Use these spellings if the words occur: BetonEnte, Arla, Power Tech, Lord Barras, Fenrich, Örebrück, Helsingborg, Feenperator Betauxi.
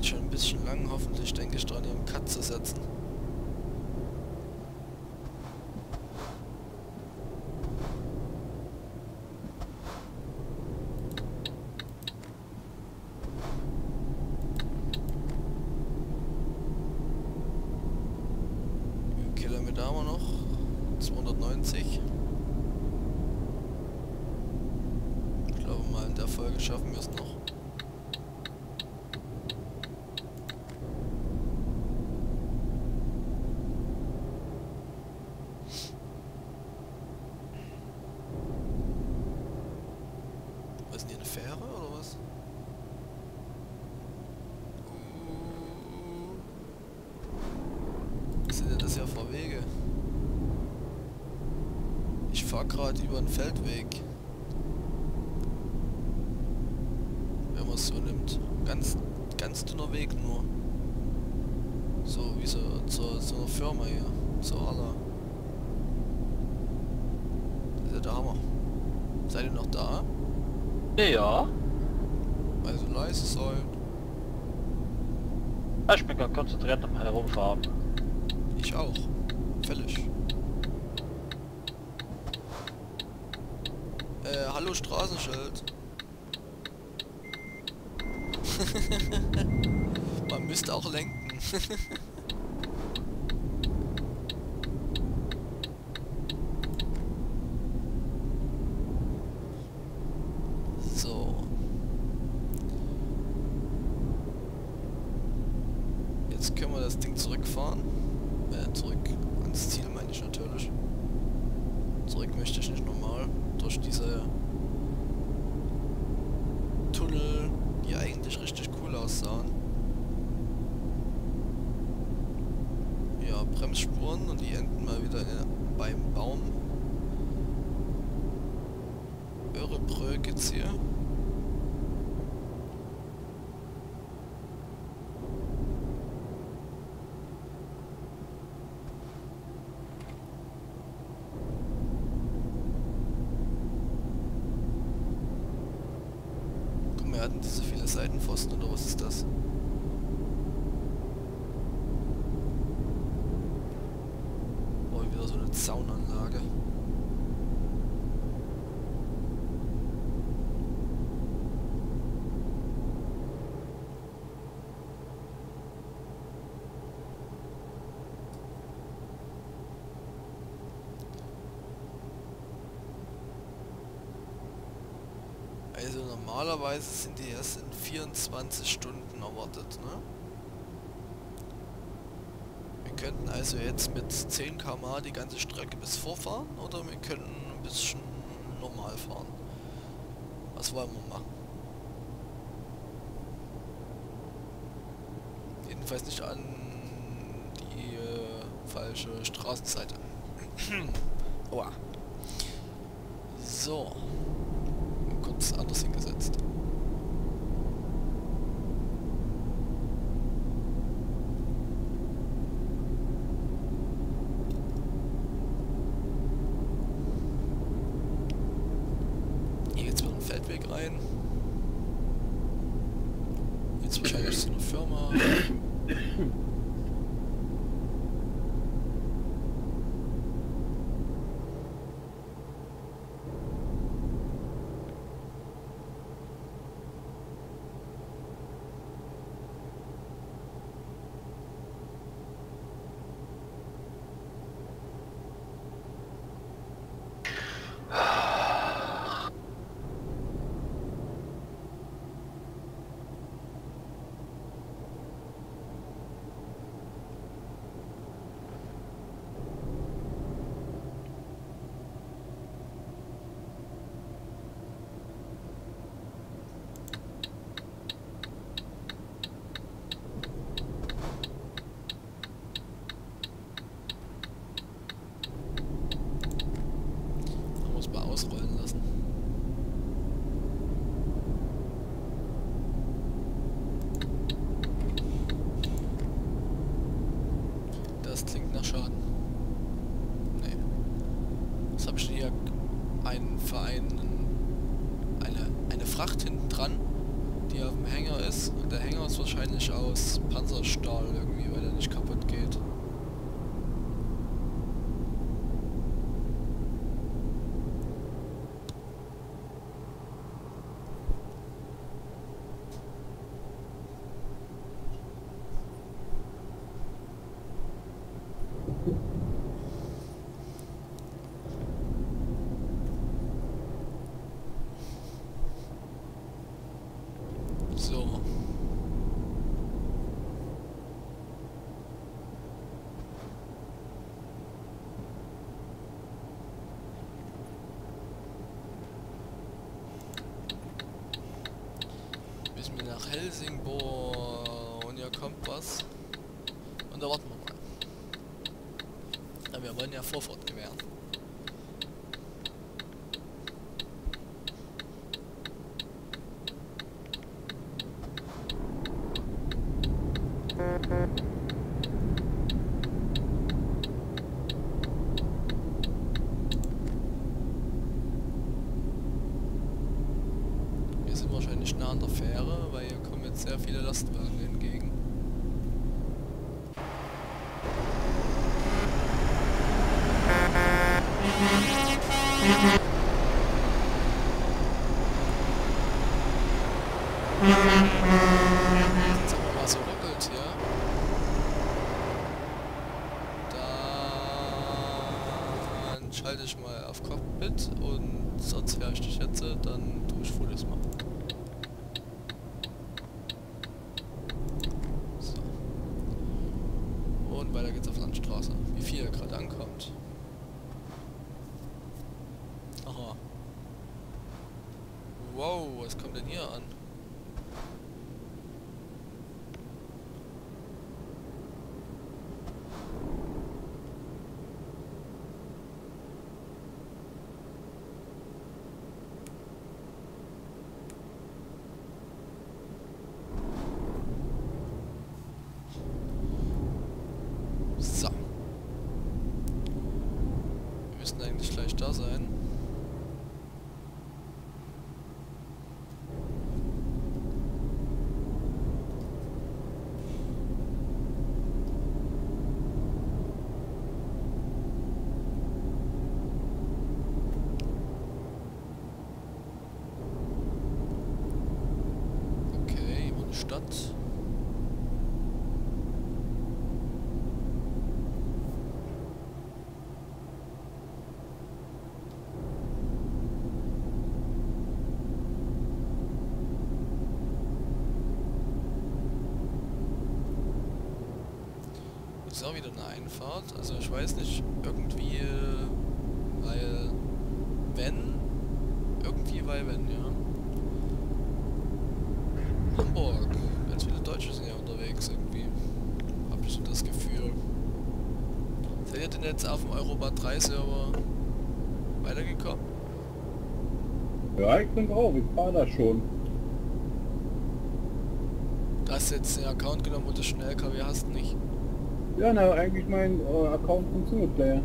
geht schon ein bisschen lang, hoffentlich denke ich dran, den Cut zu setzen. Schaffen wir es noch. Was ist denn hier, eine Fähre oder was? Was sind denn das ja für Wege? Ich fahre gerade über einen Feldweg. So nimmt. Ganz dünner Weg nur. So wie so zu einer Firma hier. Zu Arla. Das ist ja der Hammer. Seid ihr noch da? Ja. Also leise sein. Ich bin gerade konzentriert am Herumfahren. Ich auch. Völlig. Hallo Straßenschild. Man müsste auch lenken. So. Jetzt können wir das Ding zurückfahren. Zurück ans Ziel meine ich natürlich. Zurück möchte ich nicht normal. Durch diese Tunnel, die eigentlich richtig cool aussahen. Ja, Bremsspuren und die enden mal wieder beim Baum. Örebrück jetzt hier. Wir hatten diese viele Seitenpfosten oder was ist das? Oh, wieder so eine Zaunanlage. Also normalerweise sind die erst in 24 Stunden erwartet, ne? Wir könnten also jetzt mit 10 km/h die ganze Strecke bis vorfahren oder wir könnten ein bisschen normal fahren. Was wollen wir machen? Jedenfalls nicht an die falsche Straßenseite. Oha. So. Anders hingesetzt. Hier geht's mit dem Feldweg rein. Jetzt wahrscheinlich zu einer Firma. hier auf dem Hänger ist. Und der Hänger ist wahrscheinlich aus Panzerstahl irgendwie, weil der nicht kaputt geht. Nach Helsingborg und hier kommt was und da warten wir mal. Ja, wir wollen ja Vorfahrt gewähren. Nah an der Fähre, weil hier kommen jetzt sehr viele Lastwagen entgegen. Jetzt haben wir mal so ruckelt hier. Dann schalte ich mal auf Cockpit und sonst höre ich dich jetzt, dann tue ich Fotos mal. Weiter geht's auf Landstraße, wie viel gerade ankommt. Aha. Wow, was kommt denn hier an? Eigentlich gleich da sein. Okay, über die Stadt. Ist auch wieder eine Einfahrt, also ich weiß nicht, irgendwie, weil, wenn, irgendwie, weil, wenn, ja. Hamburg, ganz viele Deutsche sind ja unterwegs irgendwie, hab ich so das Gefühl. Seid ihr denn jetzt auf dem Europa 3 Server weitergekommen? Ja, ich bin auch, ich fahr da schon. Du hast jetzt den Account genommen und das schnell LKW hast nicht. Ja, na, eigentlich mein Account vom Singleplayer.